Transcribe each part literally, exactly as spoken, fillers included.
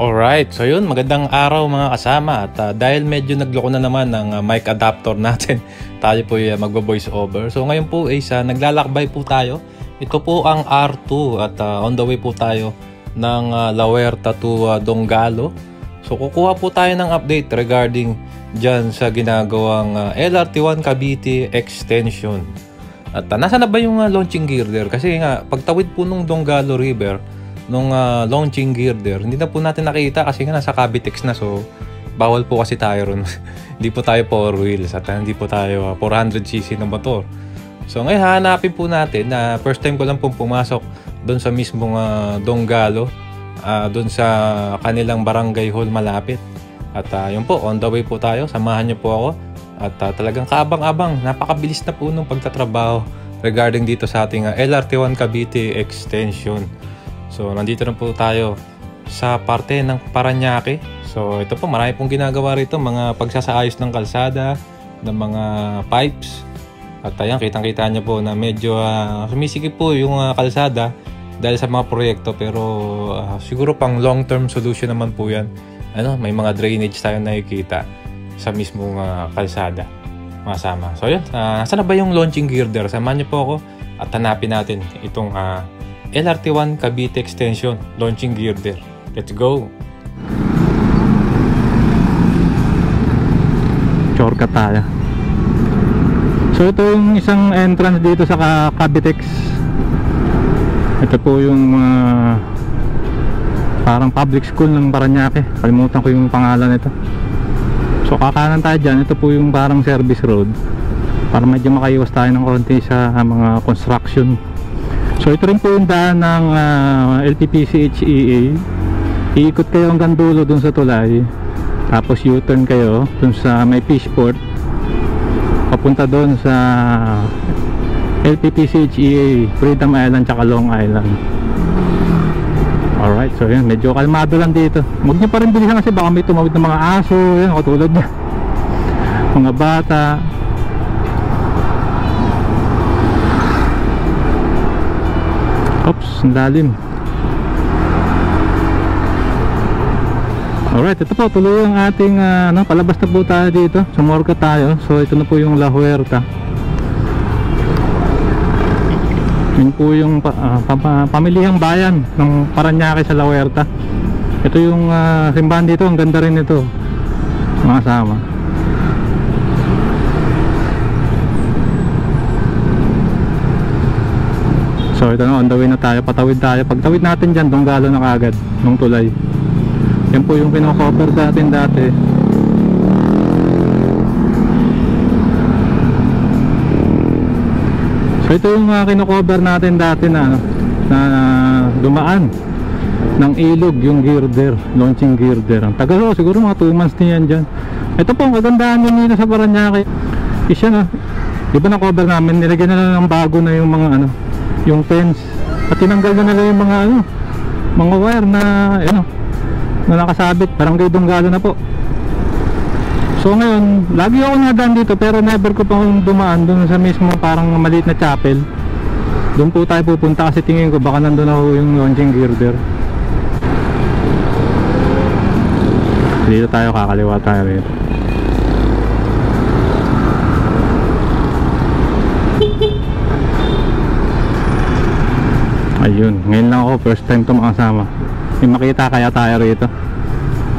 Alright, so yun, magandang araw mga kasama at uh, dahil medyo nagloko na naman ng uh, mic adapter natin, tayo po uh, magbo-voice over. So ngayon po is uh, naglalakbay po tayo. Ito po ang R two at uh, on the way po tayo ng uh, La Huerta to uh, Don Galo. So kukuha po tayo ng update regarding dyan sa ginagawang uh, L R T one Cavite Extension. At uh, nasa na ba yung uh, launching gear there? Kasi nga, pagtawid po nung Don Galo River, nung uh, launching gear there, hindi na po natin nakita kasi nga nasa Cavitex na, so bawal po kasi tayo ron. Hindi po tayo four wheels at hindi po tayo uh, four hundred c c ng motor. So ngayon hanapin po natin na uh, first time ko lang pong pumasok doon sa mismong uh, Don Galo, uh, doon sa kanilang barangay hall malapit. At uh, yun po, on the way po tayo, samahan niyo po ako. At uh, talagang kaabang-abang, napakabilis na po nung pagtatrabaho regarding dito sa ating uh, L R T one Cavite Extension. So, nandito na po tayo sa parte ng Parañaque. So, ito po, marami pong ginagawa rito. Mga pagsasaayos ng kalsada, ng mga pipes. At ayan, kitang-kita nyo po na medyo uh, sumisikip po yung uh, kalsada dahil sa mga proyekto. Pero uh, siguro pang long-term solution naman po yan. Ano, may mga drainage tayo nakikita sa mismong uh, kalsada. Masama. So, yun. Uh, nasaan na ba yung launching gear there? Samahan nyo po ako at hanapin natin itong... Uh, L R T one Cavite Extension launching gear there. Let's go! Shortcut tayo. So itong isang entrance dito sa Cavitex. Ito po yung uh, parang public school ng Parañaque. Kalimutan ko yung pangalan nito. So kakanan tayo dyan. Ito po yung parang service road. Para medyo makaiwas tayo ng konti sa mga construction. So ito rin po yung daan ng uh, L P P C H E A. Iikot kayo hanggang dulo dun sa tulay. Tapos U-turn kayo dun sa may fishport. Papunta dun sa L P P C H E A, Freedom Island tsaka Long Island. Alright, so yun, medyo kalmado lang dito. Huwag nyo pa rin bilisan kasi baka may tumawid ng mga aso, yun, katulad na mga bata. Oops, ang lalim. Alright, ito po, tuloy ang ating uh, ano, palabas na po tayo dito. Sumorka tayo. So ito na po yung La Huerta. Yun po yung uh, pa pa pamilihang bayan ng Parañaque sa La Huerta. Ito yung uh, simbahan dito, ang ganda rin ito mga kasama. So ito na, on the way na tayo, patawid tayo. Pagtawid natin dyan, Don Galo na kagad nung tulay. Yan po yung pinocover natin dati. So ito yung uh, kinocover natin dati na, na uh, dumaan ng ilog yung girder, launching girder. Ang tagal, oh, siguro mga two months niyan dyan. Ito po ang kagandaan nyo nila sa Parañaque. Is yan, oh. Diba na cover namin, nilagyan na lang ng bago na yung mga ano, yung fence, at tinanggal na nila yung mga ano, mga wire na ano, na nakasabit. Barangay Don Galo na po. So ngayon, lagi ako nadaan dito pero never ko pa dumaan doon sa mismo parang maliit na chapel. Doon po tayo pupunta kasi tingin ko baka nandun na ho yung launching gear there. Dito tayo, kakaliwa tayo dito. Ayun, ngayon lang ako first time ito makasama. May makita kaya tayo rito.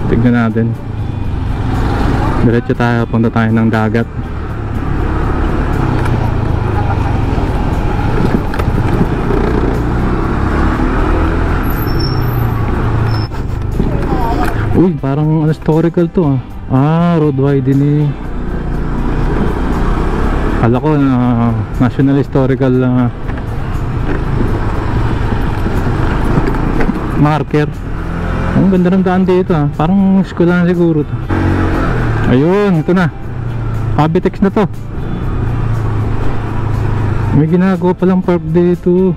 Tignan natin. Diretso tayo, punta tayo ng dagat. Uy, parang historical to ah. Ah, road widening. Kala ko na uh, national historical uh, marker. Ang ganda ng daan dito ha. Parang eskwela na siguro to. Ayun, ito na. Cavitex na to. May ginagawa palang park dito.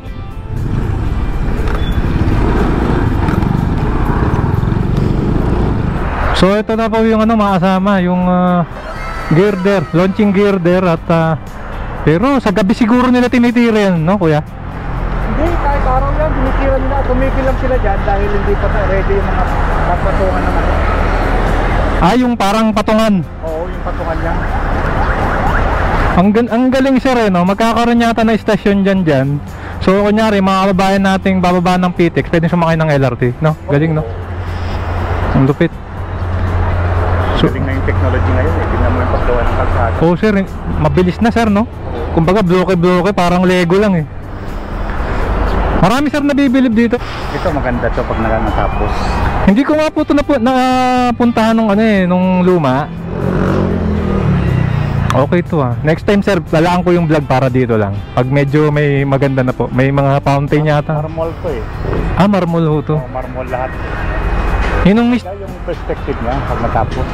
So ito na po yung ano, makasama yung uh, girder, launching girder at uh, Pero sa gabi siguro nila tinitira yan, no kuya? Hindi, kahit araw yan, tinitira nila. Tumigil lang sila dyan dahil hindi pa ready yung mga patungan naman. Ah, yung parang patungan? Oo, yung patungan lang. Ang, ang galing sir eh, no? Magkakaroon yata na istasyon dyan dyan. So kunyari, mga kababayan nating bababa ng P I T X, pwede sumakay ng L R T, no? Galing, no? Ang lupit. So, galing na yung technology ngayon eh, tignan mo yung paggawa ng kalsada. Oo sir, mabilis na sir, no? Kumbaga bloke-bloke, parang Lego lang eh. Marami sir nabibilib dito. Ito maganda ito pag nakatapos. Hindi ko nga po ito napuntahan nung ano eh, nung luma. Okay to ah. Next time sir, lalaan ko yung vlog para dito lang. Pag medyo may maganda na po. May mga fountain Mar yata. Marmol po eh. Ah, marmol ho to. Oh, marmol lahat. Yun ang yung perspective niya pag matapos.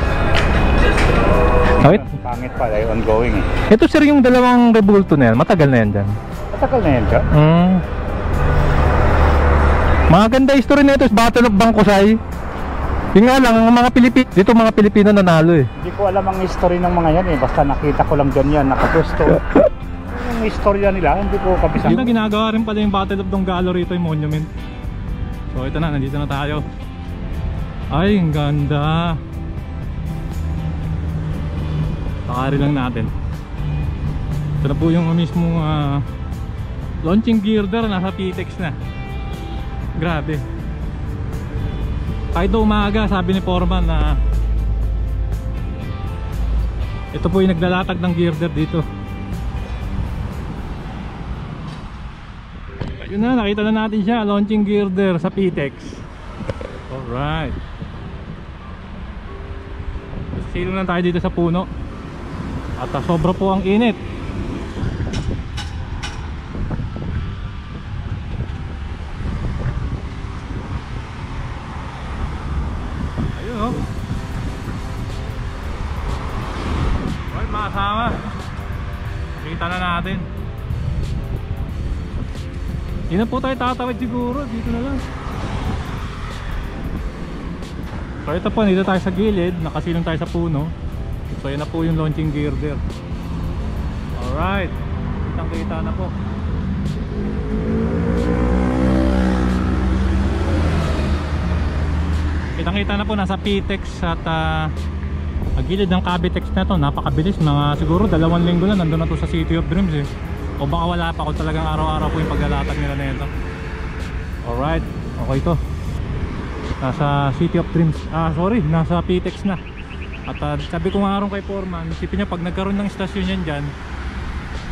Wait. Pangit pa, ay ongoing eh. Ito sir yung dalawang rebulto na yan. Matagal na yan dyan. Matagal na yan dyan? Hmm. Maganda history na ito is Battle of Bangkusay. Yung nga lang, ang mga Pilipino, dito mga Pilipino nanalo eh. Hindi ko alam ang history ng mga yan eh, basta nakita ko lang dyan yan, nakapusto. Yung historia nila, hindi ko kapisang. Dito ginagawa rin pala yung Battle of Don Galo rito, yung monument. So ito na, nandito na tayo. Ay, ang ganda. Takari lang natin. Ito na po yung mismo uh, launching gear there, nasa P I T X na. Grabe. Kahit na umaga, sabi ni Foreman na ito po yung naglalatag ng girder dito. Ayun na, nakita na natin siya, launching girder sa P I T X. Alright. Silo na tayo dito sa puno. At uh, sobra po ang init. Yun na po tayo tatawid siguro, dito na lang. So ito po, dito tayo sa gilid, nakasilong tayo sa puno. So yun na po yung launching gear there. Alright, kitang kita na po. Kitang kita na po, nasa P I T X at uh, gilid ng Cavitex na to. Napakabilis, mga siguro dalawang linggo na nandun na to sa City of Dreams eh. O baka wala pa, kung talagang araw-araw po yung paglalatag nila na ito. Alright, okay to. Nasa City of Dreams, ah sorry, nasa P I T X na. At uh, sabi ko nga rin kay Foreman, isipin niya pag nagkaroon ng stasyon yan dyan,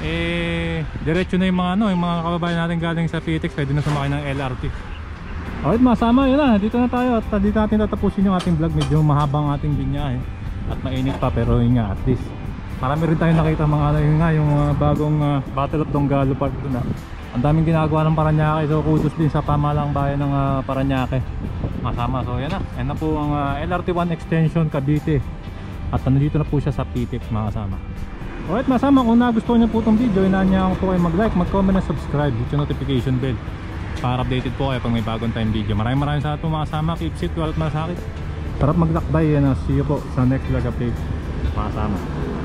eh, diretso na yung mga ano, yung mga kababayan natin galing sa P I T X, pwede na sumakay ng L R T. Alright, masama, yun na, dito na tayo. At uh, dito natin tatapusin yung ating vlog, medyo mahabang ating binyahe. At mainit pa, pero yun nga, at least marami rin tayo nakita mga ano yun nga, yung uh, bagong uh, Battle of Don Galo Park doon na. Ang daming ginagawa ng Parañaque, so kudos din sa pamalang bayan ng uh, Parañaque. Masama, so yan na. Yan na po ang uh, L R T one Extension Cavite. At nandito na po siya sa P I T X mga kasama. Alright masama, kung nagustuhan niyo po itong video, inaan niya ako po kayo mag-like, mag-comment, subscribe, hit yung notification bell para updated po kayo pag may bagong time video. Maraming maraming sa ato mga kasama, keep safe, walat masakit. Sarap maglakbay, yan na. See you po sa next vlog update mga kasama.